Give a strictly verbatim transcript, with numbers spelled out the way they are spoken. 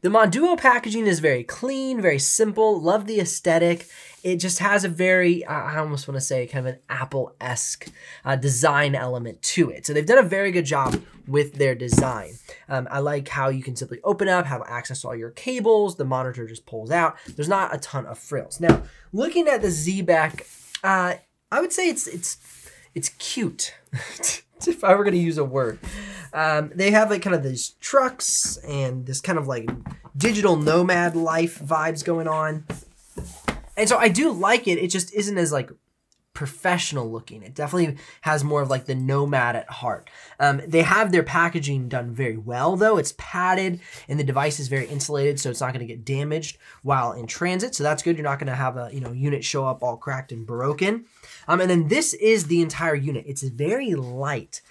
The Monduo packaging is very clean, very simple, love the aesthetic. It just has a very, I almost want to say kind of an Apple-esque uh, design element to it. So they've done a very good job with their design. Um, I like how you can simply open up, have access to all your cables, the monitor just pulls out. There's not a ton of frills. Now, looking at the Z-back, uh, I would say it's, it's, it's cute. If I were going to use a word. Um, they have like kind of these trucks and this kind of like digital nomad life vibes going on. And so I do like it. It just isn't as like professional looking. It definitely has more of like the nomad at heart. Um, they have their packaging done very well though. It's padded and the device is very insulated, so it's not going to get damaged while in transit. So that's good. You're not going to have a you know unit show up all cracked and broken. Um, and then this is the entire unit. It's very light.